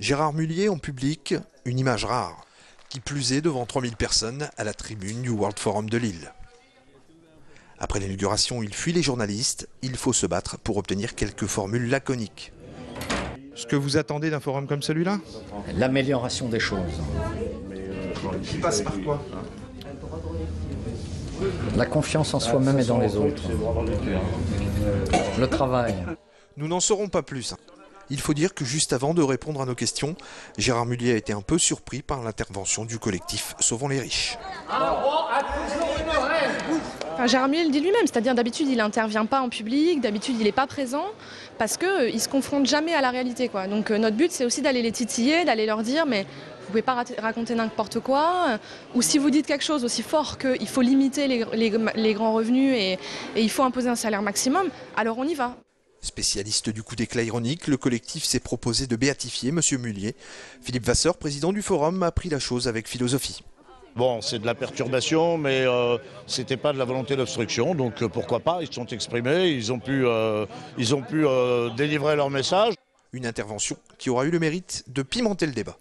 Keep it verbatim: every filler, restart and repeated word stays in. Gérard Mulliez en public, une image rare, qui plus est devant trois mille personnes à la tribune du World Forum de Lille. Après l'inauguration, il fuit les journalistes. Il faut se battre pour obtenir quelques formules laconiques. Ce que vous attendez d'un forum comme celui-là? L'amélioration des choses. Qui passe par quoi? La confiance en soi-même et dans les autres. Le travail. Nous n'en saurons pas plus. Il faut dire que juste avant de répondre à nos questions, Gérard Mulliez a été un peu surpris par l'intervention du collectif Sauvons les Riches. Enfin, Gérard Mulliez le dit lui-même, c'est-à-dire d'habitude il n'intervient pas en public, d'habitude il n'est pas présent, parce qu'il euh, ne se confronte jamais à la réalité, quoi. Donc euh, notre but c'est aussi d'aller les titiller, d'aller leur dire mais vous ne pouvez pas raconter n'importe quoi, euh, ou si vous dites quelque chose aussi fort qu'il faut limiter les, les, les grands revenus et, et il faut imposer un salaire maximum, alors on y va. Spécialiste du coup d'éclat ironique, le collectif s'est proposé de béatifier M. Mulliez. Philippe Vasseur, président du forum, a pris la chose avec philosophie. Bon, c'est de la perturbation, mais euh, ce n'était pas de la volonté d'obstruction, donc euh, pourquoi pas, ils se sont exprimés, ils ont pu, euh, ils ont pu euh, délivrer leur message. Une intervention qui aura eu le mérite de pimenter le débat.